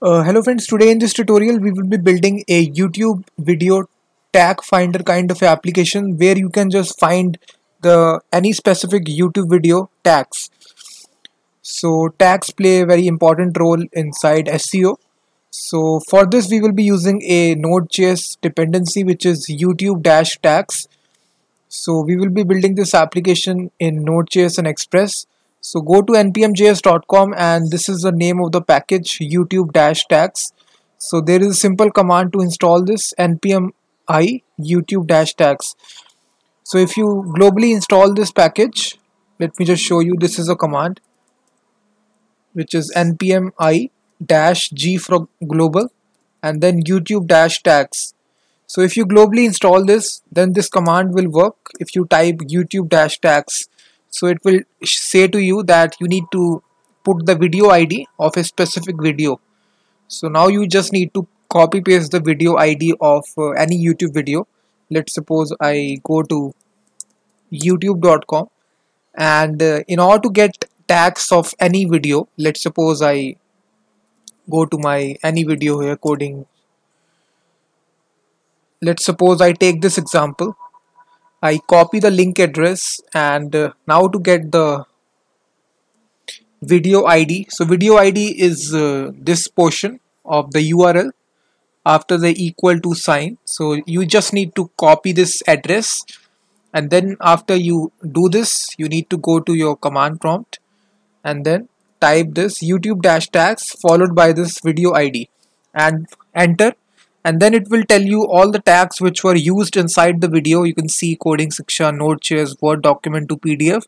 Hello friends, today in this tutorial we will be building a YouTube video tag finder kind of application where you can just find any specific YouTube video tags. So tags play a very important role inside SEO. So for this we will be using a Node.js dependency which is YouTube-Tags. So we will be building this application in Node.js and Express. So go to npmjs.com and this is the name of the package, YouTube-Tags. So there is a simple command to install this, npm i YouTube-Tags. So if you globally install this package, let me just show you, this is a command which is npm i -g for global and then YouTube-Tags. So if you globally install this, then this command will work. If you type YouTube-Tags, so it will say to you that you need to put the video ID of a specific video. So now you just need to copy paste the video ID of any YouTube video. Let's suppose I go to YouTube.com and in order to get tags of any video, let's suppose I go to my any video here, coding. Let's suppose I take this example. I copy the link address and now to get the video ID. So video ID is this portion of the URL after the equal to sign. So you just need to copy this address and then after you do this you need to go to your command prompt and then type this YouTube-Tags followed by this video ID and enter. And then it will tell you all the tags which were used inside the video. You can see Coding Shiksha, Node.js, Word document to PDF,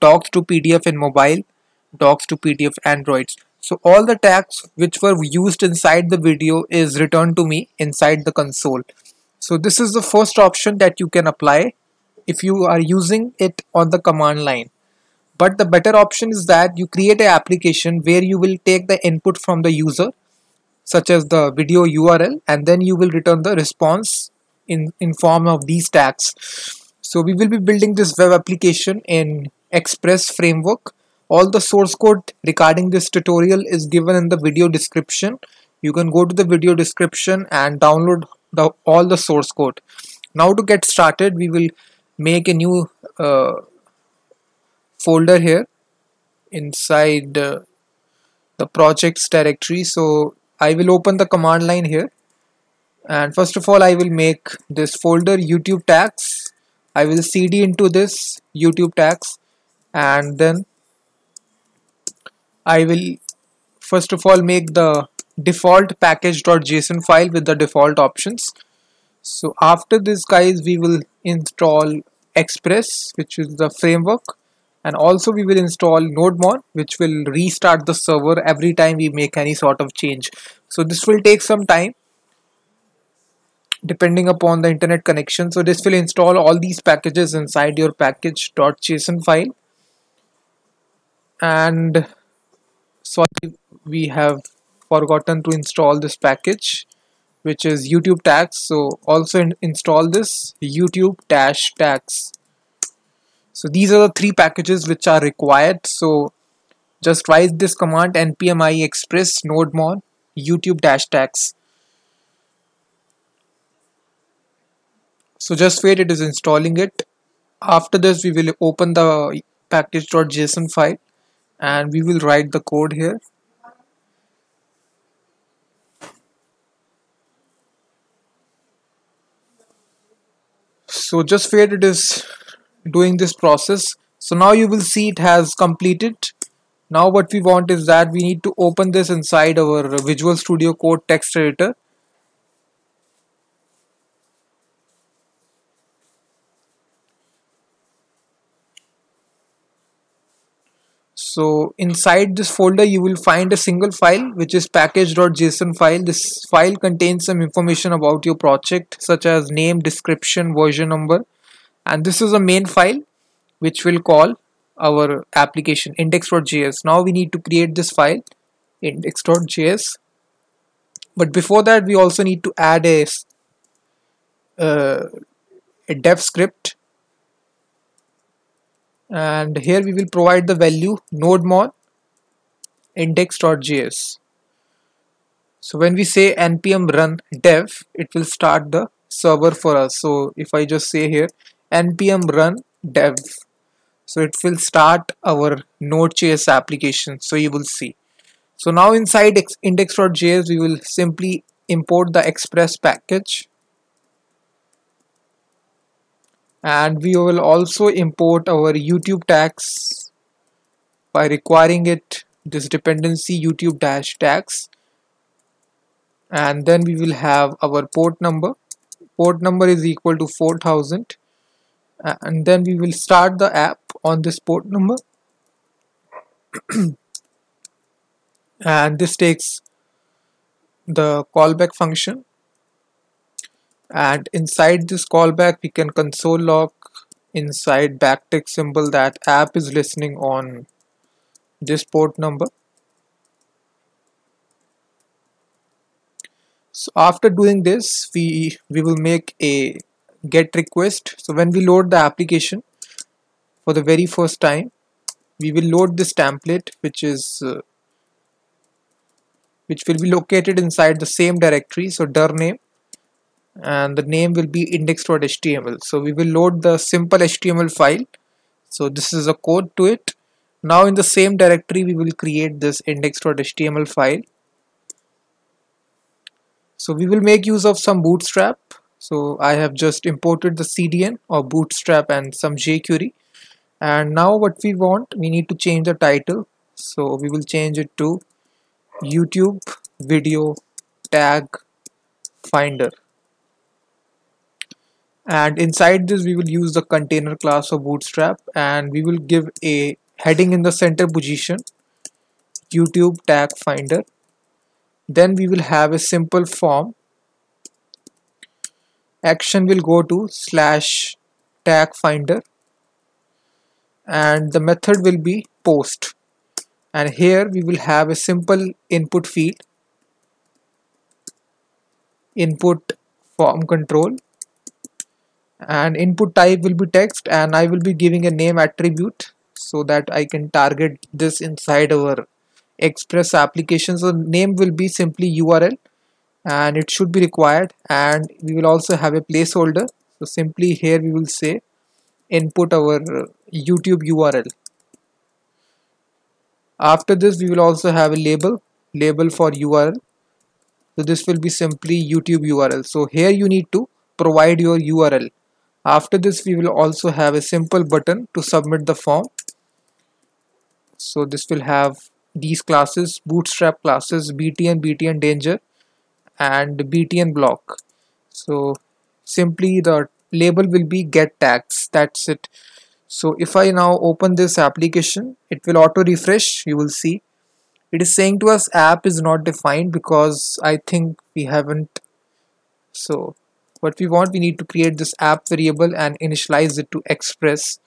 docs to PDF in mobile, docs to PDF Androids. So all the tags which were used inside the video is returned to me inside the console. So this is the first option that you can apply if you are using it on the command line. But the better option is that you create an application where you will take the input from the user, such as the video URL, and then you will return the response in form of these tags. So we will be building this web application in Express framework. All the source code regarding this tutorial is given in the video description. You can go to the video description and download all the source code. Now to get started, we will make a new folder here inside the projects directory. So I will open the command line here and first of all I will make this folder YouTube-Tags. I will cd into this YouTube-Tags and then I will first of all make the default package.json file with the default options. So after this guys we will install Express, which is the framework, and also we will install NodeMon, which will restart the server every time we make any sort of change. So this will take some time depending upon the internet connection. So this will install all these packages inside your package.json file. And sorry, we have forgotten to install this package which is YouTube-Tags. So also install this YouTube-Tags. So these are the three packages which are required. So just write this command, npm i express nodemon YouTube-Tags. So just wait, it is installing it. After this we will open the package.json file and we will write the code here. So just wait, it is doing this process. So now you will see it has completed. Now what we want is that we need to open this inside our Visual Studio Code text editor. So inside this folder you will find a single file which is package.json file. This file contains some information about your project such as name, description, version number. And this is a main file which will call our application, index.js. Now we need to create this file, index.js. But before that we also need to add a dev script. And here we will provide the value nodemon index.js. So when we say npm run dev, it will start the server for us. So if I just say here npm run dev, so it will start our Node.js application. So you will see. So now inside index.js we will simply import the Express package, and we will also import our YouTube tags by requiring it this dependency YouTube-tags, and then we will have our port number. Port number is equal to 4000, and then we will start the app on this port number and this takes the callback function, and inside this callback we can console log inside backtick symbol that app is listening on this port number. So after doing this we will make a get request. So when we load the application for the very first time, we will load this template which is which will be located inside the same directory, so dir name, and the name will be index.html. so we will load the simple HTML file, so this is a code to it. Now in the same directory we will create this index.html file. So we will make use of some Bootstrap. So I have just imported the CDN or Bootstrap and some jQuery, and now what we want, we need to change the title, so we will change it to YouTube video tag finder, and inside this we will use the container class of Bootstrap, and we will give a heading in the center position YouTube tag finder. Then we will have a simple form, action will go to slash tag finder, and the method will be post, and here we will have a simple input field, input form control, and input type will be text, and I will be giving a name attribute so that I can target this inside our Express application. So name will be simply URL, and it should be required, and we will also have a placeholder, so simply here we will say input our YouTube URL. After this we will also have a label for URL, so this will be simply YouTube URL. So here you need to provide your URL. After this we will also have a simple button to submit the form, so this will have these classes, Bootstrap classes, btn danger and btn block. So simply the label will be get tags, that's it. So if I now open this application, it will auto refresh. You will see it is saying to us app is not defined, because I think we haven't. So what we want, we need to create this app variable and initialize it to Express,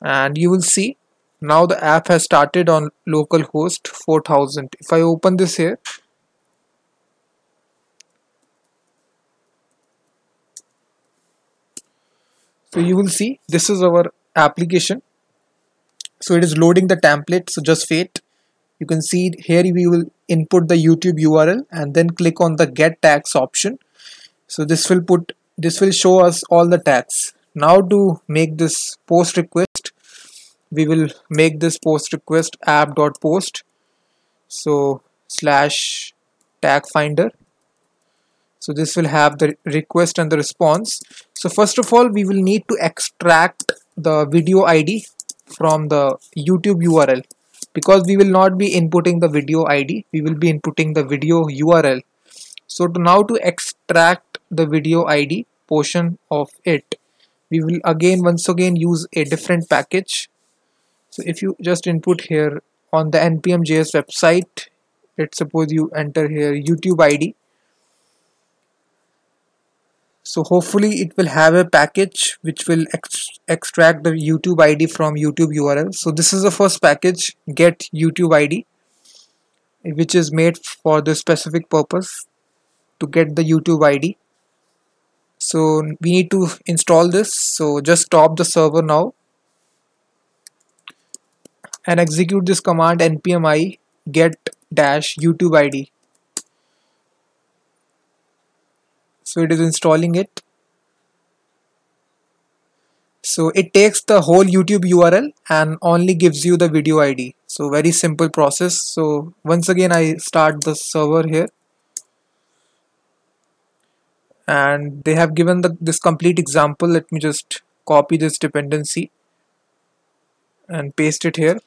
and you will see now the app has started on localhost 4000. If I open this here, so you will see this is our application. So it is loading the template, so just wait. You can see here we will input the YouTube URL and then click on the get tags option. So this will show us all the tags. Now to make this post request, we will make this post request app.post, so slash tag finder. So this will have the request and the response. So first of all we will need to extract the video ID from the YouTube URL, because we will not be inputting the video ID, we will be inputting the video URL. So now to extract the video ID portion of it, we will once again use a different package. So if you just input here on the npmjs website, let's suppose you enter here YouTube.id. So hopefully it will have a package which will extract the YouTube ID from YouTube URL. So this is the first package, get-youtube-id, which is made for the specific purpose to get the YouTube ID. So we need to install this. So just stop the server now and execute this command npm i get-youtube-id. So it is installing it. So it takes the whole YouTube URL and only gives you the video ID. So very simple process. So once again I start the server here. And they have given this complete example. Let me just copy this dependency and paste it here.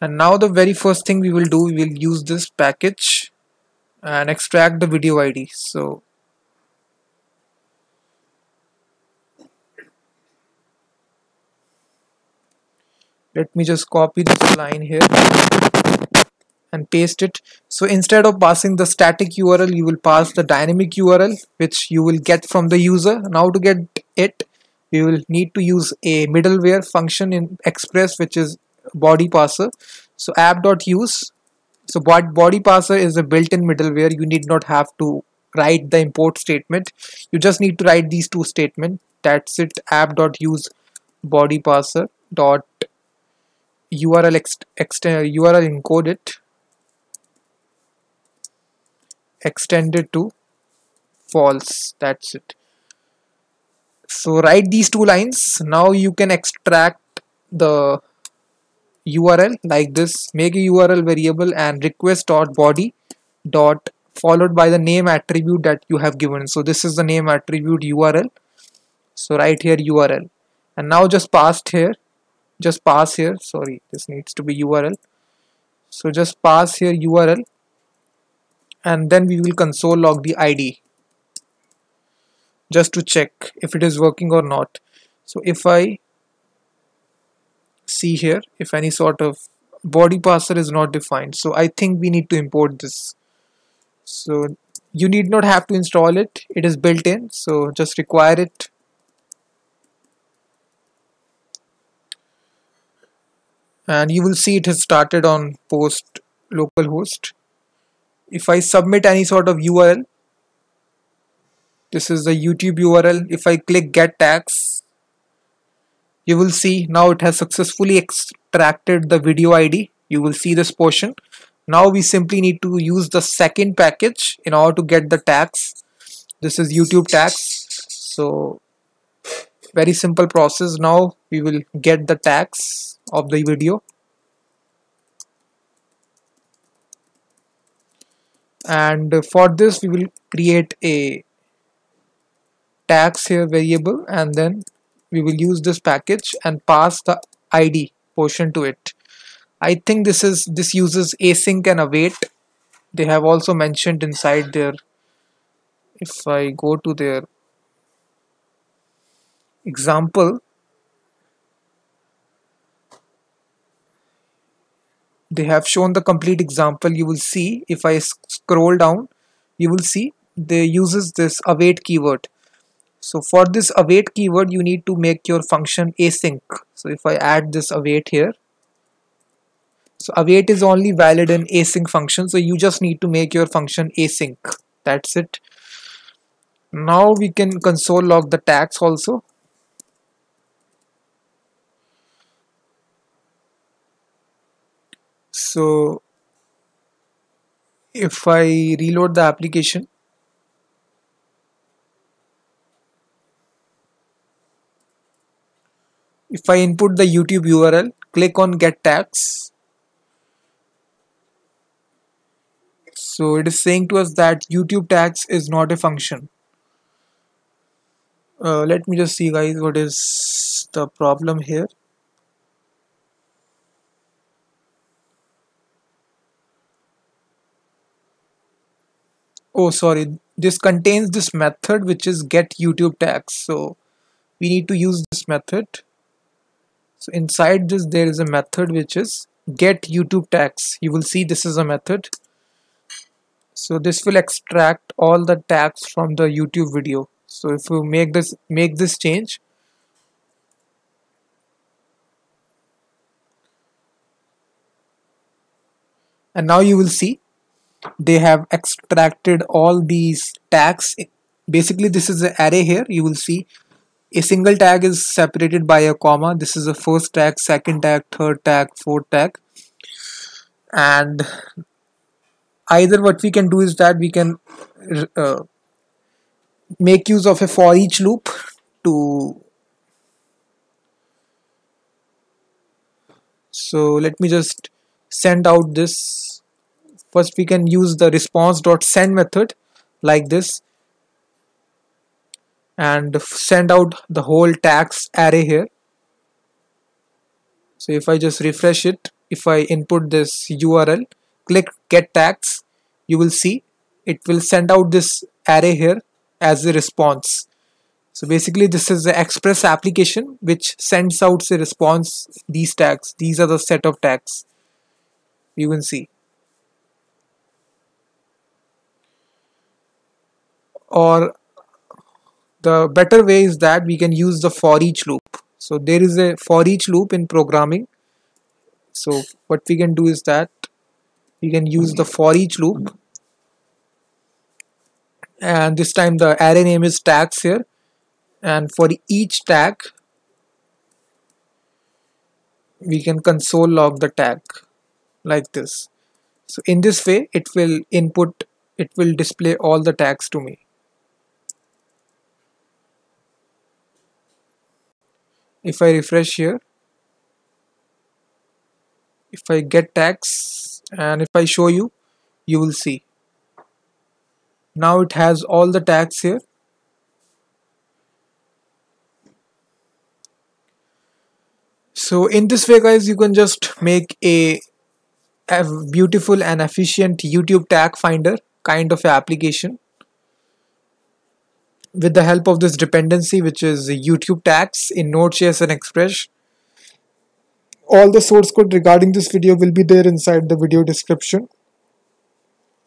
And now the very first thing we will do, we will use this package and extract the video ID. So let me just copy this line here and paste it. So instead of passing the static URL, you will pass the dynamic URL, which you will get from the user. Now to get it, we will need to use a middleware function in Express, which is body parser. So app.use. So body parser is a built-in middleware. You need not have to write the import statement. You just need to write these two statements. That's it. App.use body parser dot URL URL encode it, extend it to false. That's it. So write these two lines. Now you can extract the URL like this. Make a URL variable and request dot body dot followed by the name attribute that you have given. So this is the name attribute URL. So write here URL and now just pass here, sorry, this needs to be URL. So just pass here URL and then we will console log the ID just to check if it is working or not. So if I see here, if any sort of body parser is not defined, so I think we need to import this. So you need not have to install it, it is built in, so just require it. And you will see it has started on post localhost. If I submit any sort of URL, this is the YouTube URL. If I click get tags, you will see now it has successfully extracted the video ID. You will see this portion. Now we simply need to use the second package in order to get the tags. This is YouTube.tags. So very simple process. Now we will get the tags of the video and for this we will create a tags here variable and then we will use this package and pass the ID portion to it. I think this uses async and await. They have also mentioned inside their, if I go to their example, they have shown the complete example. You will see if I scroll down, you will see they uses this await keyword. So for this await keyword you need to make your function async. So if I add this await here, so await is only valid in async function, so you just need to make your function async. That's it. Now we can console log the tags also. So if I reload the application, if I input the YouTube URL, click on get tags, so it is saying to us that YouTube tags is not a function. Let me just see guys what is the problem here. Oh sorry, this contains this method which is get YouTube tags. So we need to use this method. So inside this there is a method which is get YouTube tags. You will see this is a method. So this will extract all the tags from the YouTube video. So if you make this change, and now you will see they have extracted all these tags. Basically this is an array here. You will see a single tag is separated by a comma. This is the first tag, second tag, third tag, fourth tag, and either what we can do is that we can make use of a for each loop to. So let me just send out this. First we can use the response.send method like this and send out the whole tags array here. So if I just refresh it, if I input this URL, click get tags, you will see it will send out this array here as a response. So basically this is the Express application which sends out a response. These tags, these are the set of tags you can see. Or the better way is that we can use the for each loop. So there is a for each loop in programming. So what we can do is that we can use the for each loop, and this time the array name is tags here. And for each tag, we can console log the tag like this. So in this way, it will display all the tags to me. If I refresh here, if I get tags and if I show you, you will see. Now it has all the tags here. So in this way guys, you can just make a beautiful and efficient YouTube tag finder kind of application with the help of this dependency, which is YouTube tags in Node.js and Express. All the source code regarding this video will be there inside the video description,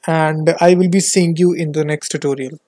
and I will be seeing you in the next tutorial.